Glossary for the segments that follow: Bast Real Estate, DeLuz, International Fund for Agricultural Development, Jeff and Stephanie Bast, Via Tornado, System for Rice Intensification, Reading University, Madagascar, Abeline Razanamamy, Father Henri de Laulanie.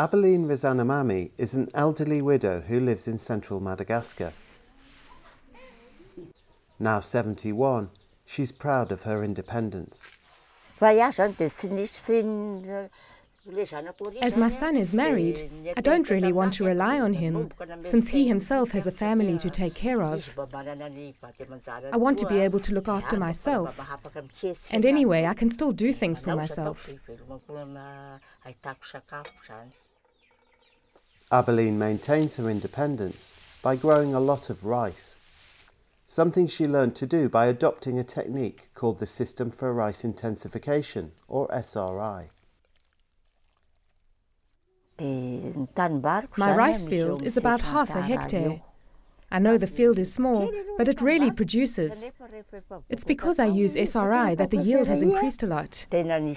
Abeline Razanamamy is an elderly widow who lives in central Madagascar. Now 71, she's proud of her independence. As my son is married, I don't really want to rely on him, since he himself has a family to take care of. I want to be able to look after myself, and anyway, I can still do things for myself. Abeline maintains her independence by growing a lot of rice, something she learned to do by adopting a technique called the System for Rice Intensification, or SRI. My rice field is about half a hectare. I know the field is small, but it really produces. It's because I use SRI that the yield has increased a lot. I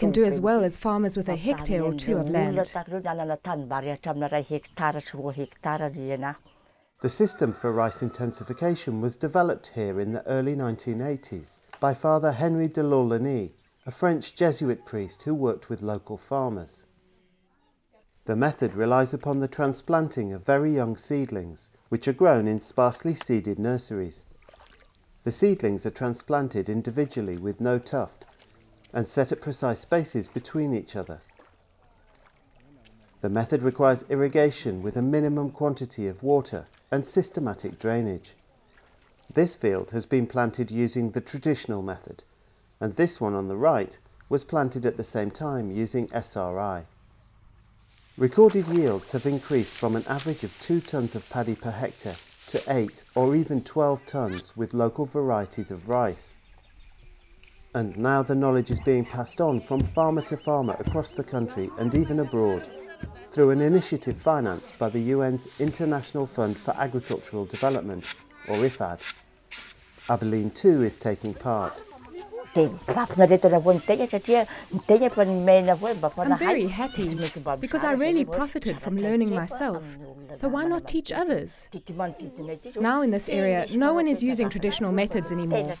can do as well as farmers with a hectare or two of land. The System for Rice Intensification was developed here in the early 1980s by Father Henri de Laulanie, a French Jesuit priest who worked with local farmers. The method relies upon the transplanting of very young seedlings, which are grown in sparsely seeded nurseries. The seedlings are transplanted individually with no tuft and set at precise spaces between each other. The method requires irrigation with a minimum quantity of water and systematic drainage. This field has been planted using the traditional method, and this one on the right was planted at the same time using SRI. Recorded yields have increased from an average of 2 tonnes of paddy per hectare to 8 or even 12 tonnes with local varieties of rice. And now the knowledge is being passed on from farmer to farmer across the country and even abroad, through an initiative financed by the UN's International Fund for Agricultural Development, or IFAD. Abeline too is taking part. I'm very happy because I really profited from learning myself, so why not teach others? Now in this area, no one is using traditional methods anymore.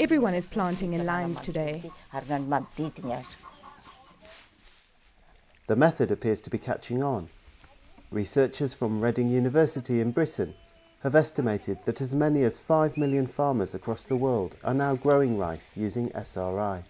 Everyone is planting in lines today. The method appears to be catching on. Researchers from Reading University in Britain have estimated that as many as 5 million farmers across the world are now growing rice using SRI.